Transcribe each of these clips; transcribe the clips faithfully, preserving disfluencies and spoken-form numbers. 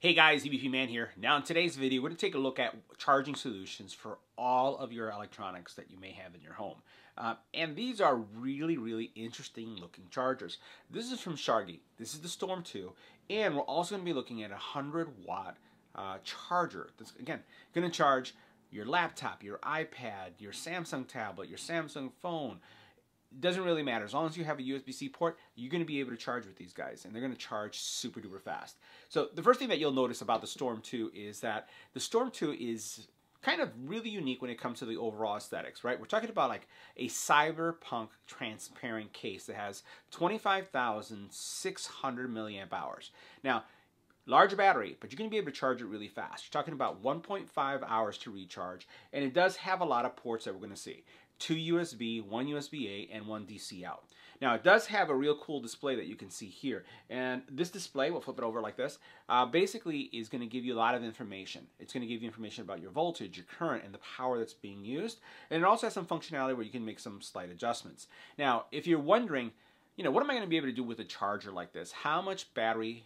Hey guys, E B P Man here. Now in today's video, we're gonna take a look at charging solutions for all of your electronics that you may have in your home. Uh, and these are really, really interesting looking chargers. This is from Sharge. This is the Storm two. And we're also gonna be looking at a one hundred watt uh, charger. That's, again, gonna charge your laptop, your iPad, your Samsung tablet, your Samsung phone. It doesn't really matter. As long as you have a U S B C port, you're going to be able to charge with these guys, and they're going to charge super duper fast. So the first thing that you'll notice about the Storm two is that the Storm two is kind of really unique when it comes to the overall aesthetics, right? We're talking about like a cyberpunk transparent case that has twenty-five thousand six hundred milliamp hours. Now, large battery, but you're going to be able to charge it really fast. You're talking about one point five hours to recharge, and it does have a lot of ports that we're going to see. Two U S B, one U S B A, and one D C out. Now, it does have a real cool display that you can see here. And this display, we'll flip it over like this, uh, basically is going to give you a lot of information. It's going to give you information about your voltage, your current, and the power that's being used. And it also has some functionality where you can make some slight adjustments. Now, if you're wondering, you know, what am I going to be able to do with a charger like this? How much battery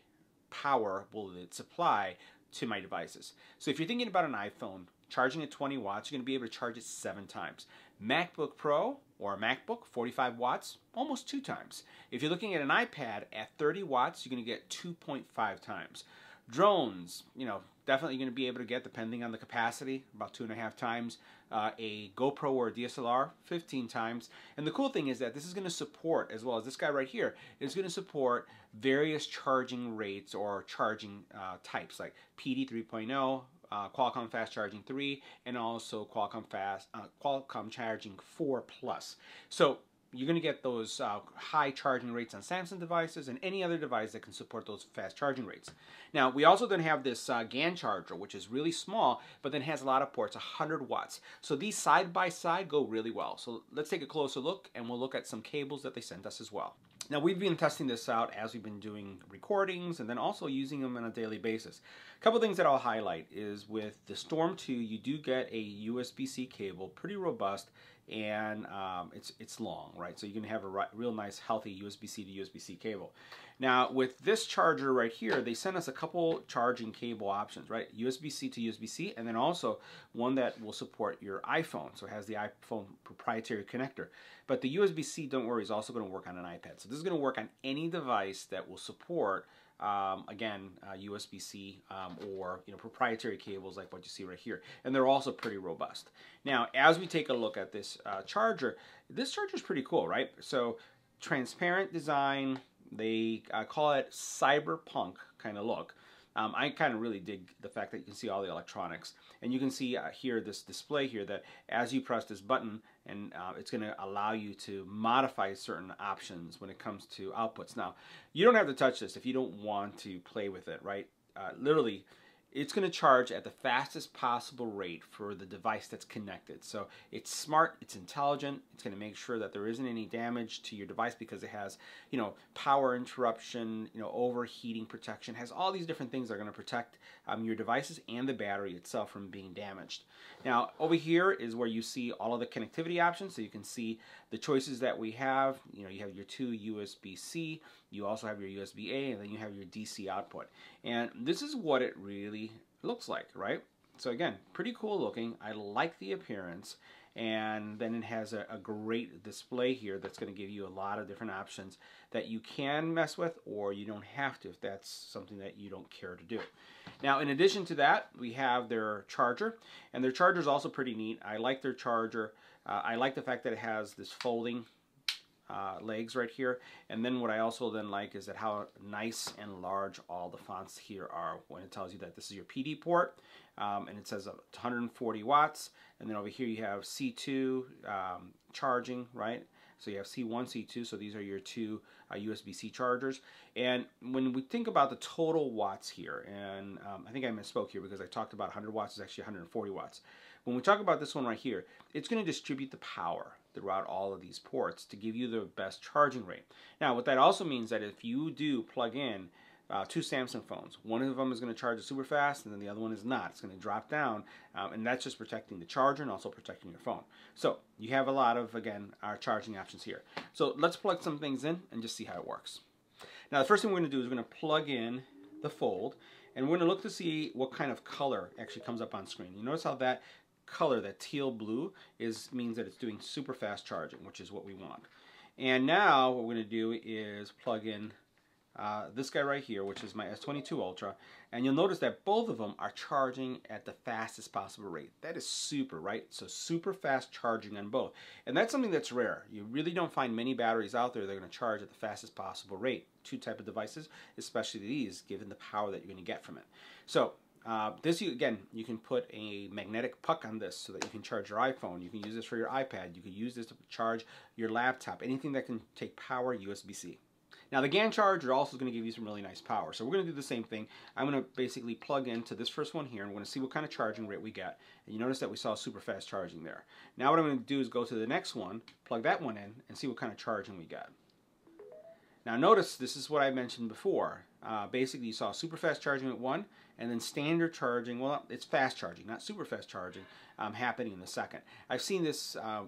power will it supply to my devices? So if you're thinking about an iPhone, charging at twenty watts, you're going to be able to charge it seven times. MacBook Pro or a MacBook, forty-five watts, almost two times. If you're looking at an iPad at thirty watts, you're going to get two point five times. Drones, you know, definitely going to be able to get, depending on the capacity, about two and a half times. Uh, a GoPro or a D S L R, fifteen times. And the cool thing is that this is going to support, as well as this guy right here, is going to support various charging rates or charging uh, types like P D three point oh. Uh, Qualcomm Fast Charging three, and also Qualcomm Fast uh, Qualcomm Charging four plus. So you're going to get those uh, high charging rates on Samsung devices and any other device that can support those fast charging rates. Now, we also then have this uh, GAN charger, which is really small, but then has a lot of ports, one hundred watts. So these side by side go really well. So let's take a closer look, and we'll look at some cables that they sent us as well. Now, we've been testing this out as we've been doing recordings and then also using them on a daily basis. A couple things that I'll highlight is with the Storm two, you do get a U S B C cable, pretty robust, and um, it's, it's long, right? So you can have a real nice, healthy U S B C to U S B C cable. Now, with this charger right here, they sent us a couple charging cable options, right? U S B C to U S B C, and then also one that will support your iPhone. So it has the iPhone proprietary connector. But the U S B C, don't worry, is also going to work on an iPad. So this is going to work on any device that will support, um, again, uh, U S B C um, or you know proprietary cables like what you see right here. And they're also pretty robust. Now, as we take a look at this uh, charger, this charger is pretty cool, right? So transparent design. They uh, call it cyberpunk kind of look. Um, I kind of really dig the fact that you can see all the electronics. And you can see uh, here, this display here, that as you press this button, and uh, it's going to allow you to modify certain options when it comes to outputs. Now, you don't have to touch this if you don't want to play with it, right? Uh, literally, it's going to charge at the fastest possible rate for the device that's connected. So it's smart, it's intelligent, it's going to make sure that there isn't any damage to your device because it has, you know, power interruption, you know, overheating protection, has all these different things that are going to protect um, your devices and the battery itself from being damaged. Now, over here is where you see all of the connectivity options. So you can see the choices that we have. You know, you have your two U S B C, you also have your U S B A, and then you have your D C output. And this is what it really looks like, right? So again, pretty cool looking. I like the appearance, and then it has a, a great display here that's going to give you a lot of different options that you can mess with, or you don't have to if that's something that you don't care to do. Now, in addition to that, we have their charger, and their charger is also pretty neat. I like their charger. Uh, I like the fact that it has this folding Uh, legs right here, and then what I also then like is that how nice and large all the fonts here are when it tells you that this is your P D port, um, and it says one hundred forty watts, and then over here you have C two um, charging, right? So you have C one, C two, so these are your two uh, U S B C chargers. And when we think about the total watts here, and um, I think I misspoke here because I talked about one hundred watts, it's actually one hundred forty watts. When we talk about this one right here, it's going to distribute the power throughout all of these ports to give you the best charging rate. Now, what that also means that if you do plug in Uh, two Samsung phones. One of them is going to charge it super fast, and then the other one is not. It's going to drop down, um, and that's just protecting the charger and also protecting your phone. So you have a lot of, again, our charging options here. So let's plug some things in and just see how it works. Now, the first thing we're going to do is we're going to plug in the fold, and we're going to look to see what kind of color actually comes up on screen. You notice how that color, that teal blue, is means that it's doing super fast charging, which is what we want. And now what we're going to do is plug in uh, this guy right here, which is my S twenty-two Ultra, and you'll notice that both of them are charging at the fastest possible rate. That is super, right? So super fast charging on both, and that's something that's rare. You really don't find many batteries out there that are going to charge at the fastest possible rate. Two type of devices, especially these, given the power that you're going to get from it. So Uh, this, you, again, you can put a magnetic puck on this so that you can charge your iPhone. You can use this for your iPad. You can use this to charge your laptop, anything that can take power U S B C. Now the GAN charger also is going to give you some really nice power. So we're going to do the same thing. I'm going to basically plug into this first one here, and we're going to see what kind of charging rate we get. And you notice that we saw super fast charging there. Now what I'm going to do is go to the next one, plug that one in, and see what kind of charging we got. Now notice, this is what I mentioned before. Uh, basically, you saw super fast charging at one, and then standard charging, well, it's fast charging, not super fast charging, um, happening in the second. I've seen this uh,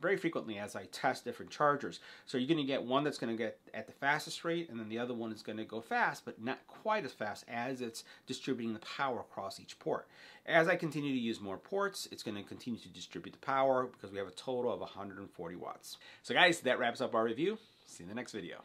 very frequently as I test different chargers. So you're going to get one that's going to get at the fastest rate, and then the other one is going to go fast, but not quite as fast as it's distributing the power across each port. As I continue to use more ports, it's going to continue to distribute the power because we have a total of one hundred forty watts. So guys, that wraps up our review. See you in the next video.